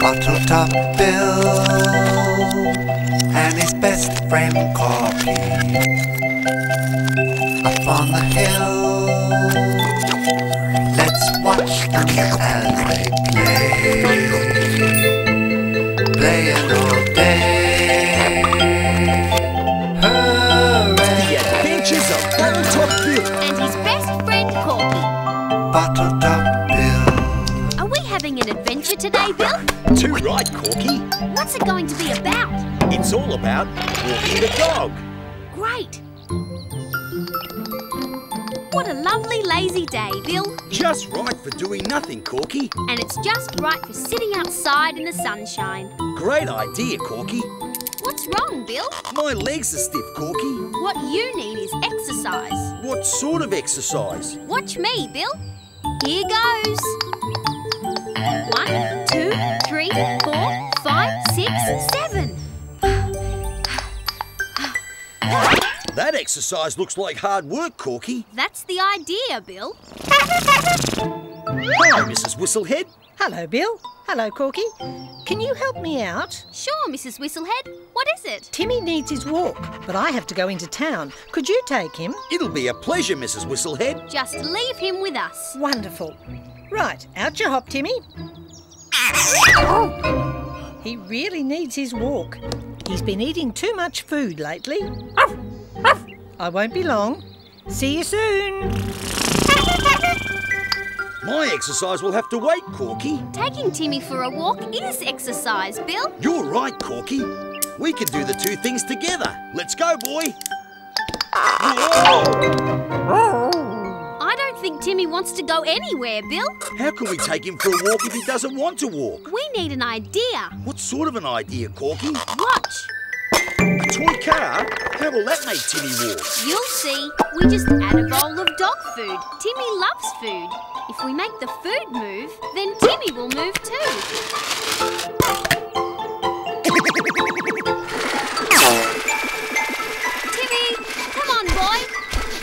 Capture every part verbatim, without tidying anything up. Bottle Top Bill and his best friend Corky, up on the hill, let's watch them as they play, playing all day. Hooray! Yeah, pinches of Bottle Top Bill and his best friend Corky. Bottle Top Bill. Having an adventure today, Bill? Too right, Corky. What's it going to be about? It's all about walking the dog. Great. What a lovely lazy day, Bill. Just right for doing nothing, Corky. And it's just right for sitting outside in the sunshine. Great idea, Corky. What's wrong, Bill? My legs are stiff, Corky. What you need is exercise. What sort of exercise? Watch me, Bill. Here goes. One, two, three, four, five, six, seven. That exercise looks like hard work, Corky. That's the idea, Bill. Hello, Mrs Whistlehead. Hello, Bill. Hello, Corky. Can you help me out? Sure, Mrs Whistlehead. What is it? Timmy needs his walk, but I have to go into town. Could you take him? It'll be a pleasure, Mrs Whistlehead. Just leave him with us. Wonderful. Right, out you hop, Timmy. Oh, he really needs his walk. He's been eating too much food lately. I won't be long. See you soon. My exercise will have to wait, Corky. Taking Timmy for a walk is exercise, Bill. You're right, Corky. We can do the two things together. Let's go, boy. Whoa. I don't think Timmy wants to go anywhere, Bill. How can we take him for a walk if he doesn't want to walk? We need an idea. What sort of an idea, Corky? Watch. A toy car? How will that make Timmy walk? You'll see. We just add a bowl of dog food. Timmy loves food. If we make the food move, then Timmy will move too. Timmy, come on, boy.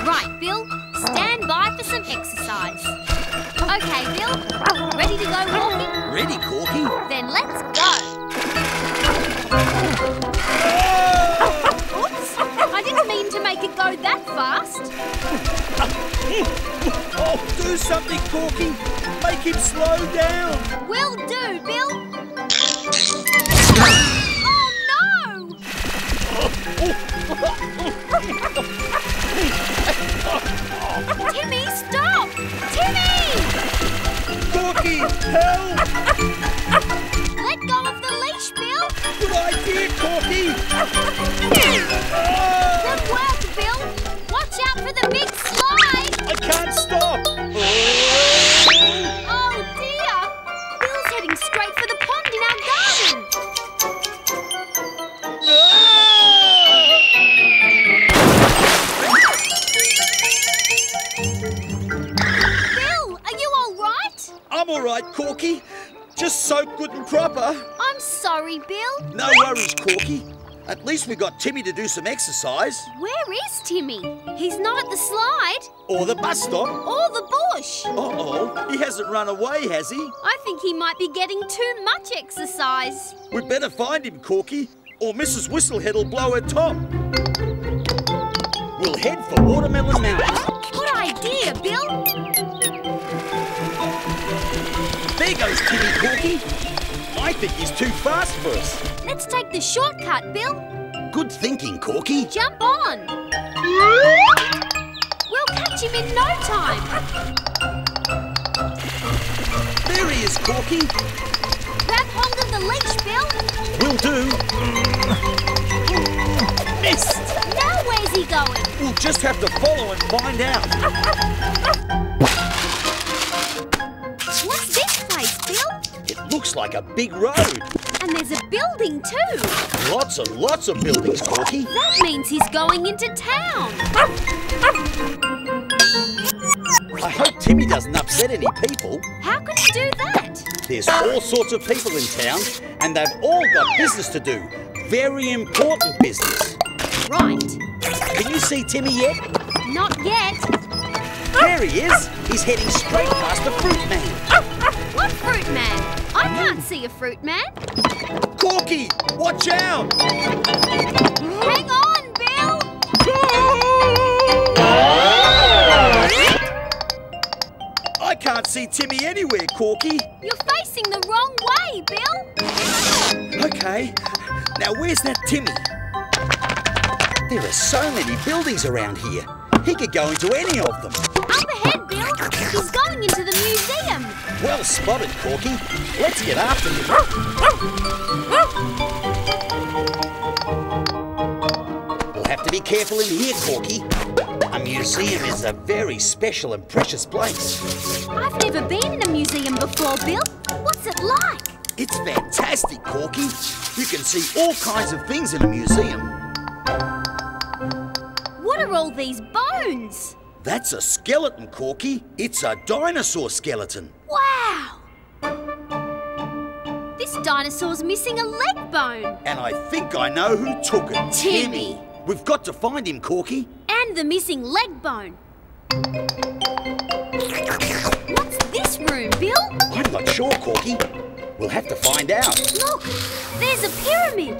Right, Bill. Stand by for some exercise. OK, Bill, ready to go walking? Ready, Corky. Then let's go. Oops, I didn't mean to make it go that fast. Oh, do something, Corky. Make him slow down. Will do, Bill. Oh, no! Timmy, stop! Timmy! Corky, help! Let go of the leash, Bill! Good idea, Corky! Good work, Bill! Watch out for the big slide! I can't stop! Oh dear! Bill's heading straight for the pond in our garden! Ah! I'm all right, Corky. Just so good and proper. I'm sorry, Bill. No worries, Corky. At least we got Timmy to do some exercise. Where is Timmy? He's not at the slide. Or the bus stop. Or the bush. Uh-oh. He hasn't run away, has he? I think he might be getting too much exercise. We'd better find him, Corky, or Missus Whistlehead will blow her top. We'll head for Watermelon Mountain. Good idea, Bill. There goes Timmy, Corky. I think he's too fast for us. Let's take the shortcut, Bill. Good thinking, Corky. Jump on. We'll catch him in no time. There he is, Corky. Grab hold of the leash, Bill. Will do. Missed. Now where's he going? We'll just have to follow and find out. What's this place, Bill? It looks like a big road. And there's a building too. Lots and lots of buildings, Corky. That means he's going into town. I hope Timmy doesn't upset any people. How could he do that? There's all sorts of people in town, and they've all got business to do. Very important business. Right. Can you see Timmy yet? Not yet. There he is. He's heading straight past the fruit man. I'm Fruit Man. I can't see a Fruit Man. Corky, watch out! Hang on, Bill! I can't see Timmy anywhere, Corky. You're facing the wrong way, Bill. Okay, now where's that Timmy? There are so many buildings around here. He could go into any of them. Up ahead, Bill. He's going into the museum. Well spotted, Corky. Let's get after him. We'll have to be careful in here, Corky. A museum is a very special and precious place. I've never been in a museum before, Bill. What's it like? It's fantastic, Corky. You can see all kinds of things in a museum. What are all these bones? That's a skeleton, Corky. It's a dinosaur skeleton. Wow! This dinosaur's missing a leg bone. And I think I know who took it. Timmy. Timmy. We've got to find him, Corky. And the missing leg bone. What's this room, Bill? I'm not sure, Corky. We'll have to find out. Look, there's a pyramid.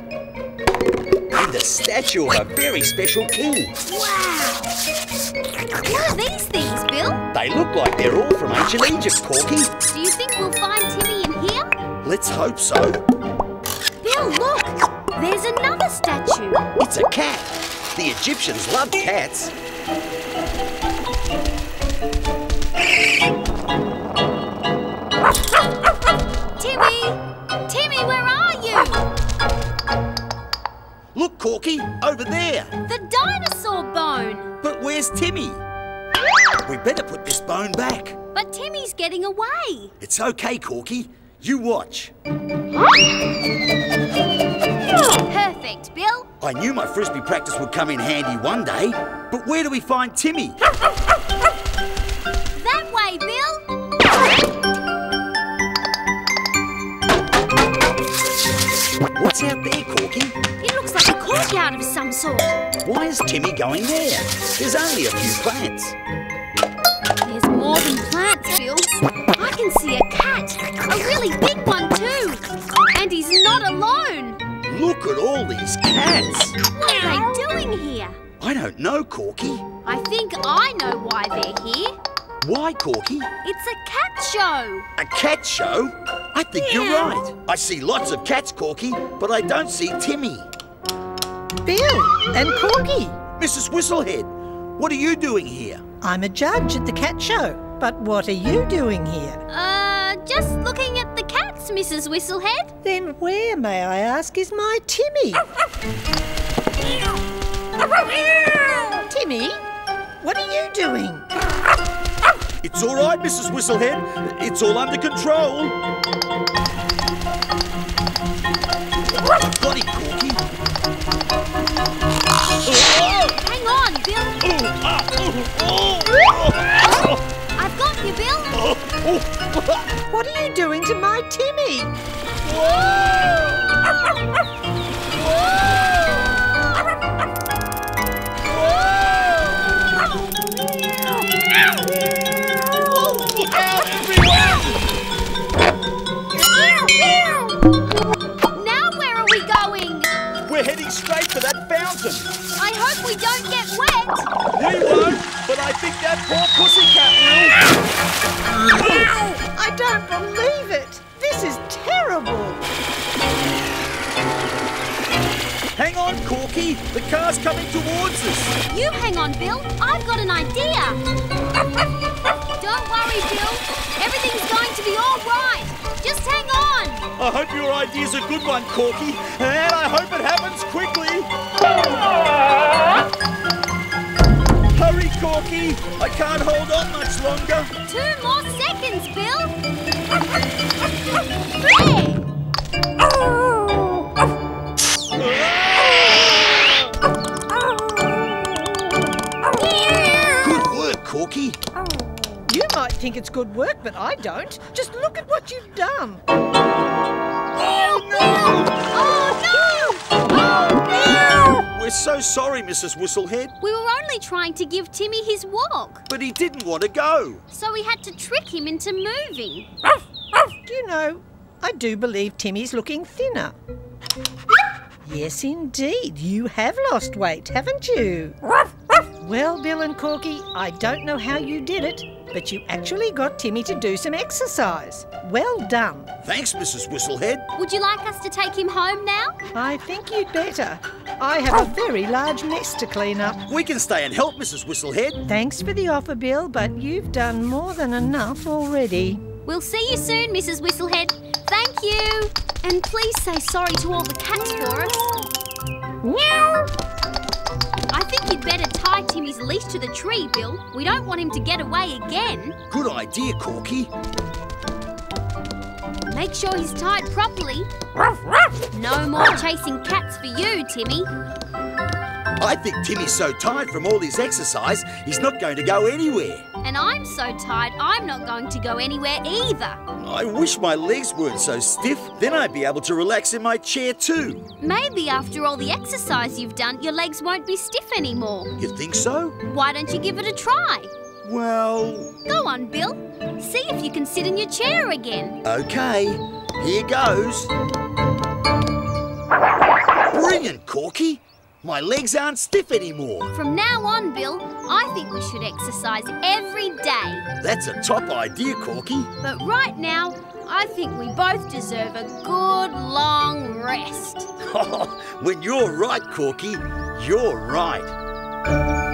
And the statue of a very special king. Wow! What are these things, Bill? They look like they're all from ancient Egypt, Corky. Do you think we'll find Timmy in here? Let's hope so. Bill, look! There's another statue. It's a cat. The Egyptians loved cats. Timmy! Timmy, where are you? Look, Corky, over there. The dinosaur bone. But where's Timmy? We better put this bone back. But Timmy's getting away. It's okay, Corky. You watch. Perfect, Bill. I knew my frisbee practice would come in handy one day. But where do we find Timmy? That way, Bill. What's out there, Corky? It looks like a courtyard of some sort. Why is Timmy going there? There's only a few plants. There's more than plants, Bill. I can see a cat. A really big one, too. And he's not alone. Look at all these cats. What are they doing here? I don't know, Corky. I think I know why they're here. Why, Corky? It's a cat show. A cat show? I think yeah. You're right. I see lots of cats, Corky, but I don't see Timmy. Bill and Corky. Missus Whistlehead, what are you doing here? I'm a judge at the cat show, but what are you doing here? Uh, just looking at the cats, Missus Whistlehead. Then where, may I ask, is my Timmy? Timmy, what are you doing? It's all right, Missus Whistlehead. It's all under control. I've got it, Corky. Hang on, Bill. Oh, I've got you, Bill. What are you doing to my Timmy? Whoa. Whoa. Straight for that fountain. I hope we don't get wet. We won't, but I think that poor pussycat will. Wow! I don't believe it. This is terrible. Hang on, Corky. The car's coming towards us. You hang on, Bill. I've got an idea. Don't worry, Bill. Everything's going to be all right. Just hang on. I hope your idea's a good one, Corky. And I hope it happens quickly. Hurry, Corky. I can't hold on much longer. Two more seconds, Bill. There. Oh. Good work, Corky. Oh. You might think it's good work, but I don't. Just look at what you've done. Oh, no! Oh, no! Oh, no! We're so sorry, Missus Whistlehead. We were only trying to give Timmy his walk. But he didn't want to go. So we had to trick him into moving. You know, I do believe Timmy's looking thinner. Yes, indeed, you have lost weight, haven't you? Well, Bill and Corky, I don't know how you did it, but you actually got Timmy to do some exercise. Well done. Thanks, Mrs Whistlehead. Would you like us to take him home now? I think you'd better. I have a very large mess to clean up. We can stay and help, Mrs Whistlehead. Thanks for the offer, Bill, but you've done more than enough already. We'll see you soon, Mrs Whistlehead. Thank you. And please say sorry to all the cats for us. Meow. I think you'd better tie Timmy's leash to the tree, Bill. We don't want him to get away again. Good idea, Corky. Make sure he's tied properly. No more chasing cats for you, Timmy. I think Timmy's so tired from all his exercise, he's not going to go anywhere. And I'm so tired, I'm not going to go anywhere either. I wish my legs weren't so stiff. Then I'd be able to relax in my chair too. Maybe after all the exercise you've done, your legs won't be stiff anymore. You think so? Why don't you give it a try? Well... Go on, Bill. See if you can sit in your chair again. OK. Here goes. Brilliant, Corky. My legs aren't stiff anymore. From now on, Bill, I think we should exercise every day. That's a top idea, Corky. But right now, I think we both deserve a good long rest. When you're right, Corky, you're right.